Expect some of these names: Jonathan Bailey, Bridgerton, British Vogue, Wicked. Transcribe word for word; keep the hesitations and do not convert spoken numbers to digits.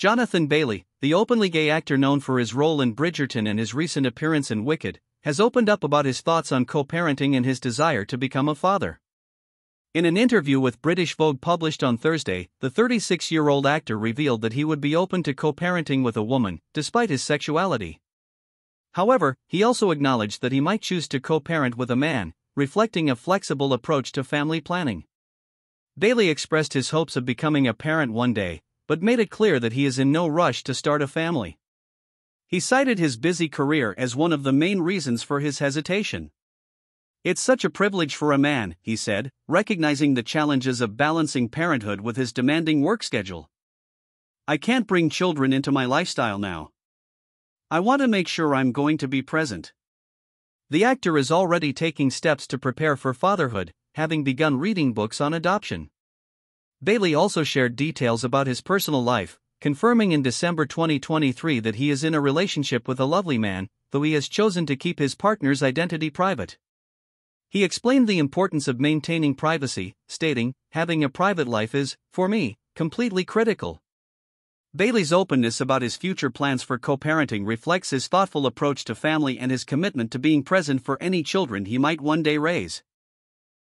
Jonathan Bailey, the openly gay actor known for his role in Bridgerton and his recent appearance in Wicked, has opened up about his thoughts on co-parenting and his desire to become a father. In an interview with British Vogue published on Thursday, the thirty-six-year-old actor revealed that he would be open to co-parenting with a woman, despite his sexuality. However, he also acknowledged that he might choose to co-parent with a man, reflecting a flexible approach to family planning. Bailey expressed his hopes of becoming a parent one day, but made it clear that he is in no rush to start a family. He cited his busy career as one of the main reasons for his hesitation. "It's such a privilege for a man," he said, recognizing the challenges of balancing parenthood with his demanding work schedule. "I can't bring children into my lifestyle now. I want to make sure I'm going to be present." The actor is already taking steps to prepare for fatherhood, having begun reading books on adoption. Bailey also shared details about his personal life, confirming in December twenty twenty-three that he is in a relationship with a lovely man, though he has chosen to keep his partner's identity private. He explained the importance of maintaining privacy, stating, "Having a private life is, for me, completely critical." Bailey's openness about his future plans for co-parenting reflects his thoughtful approach to family and his commitment to being present for any children he might one day raise.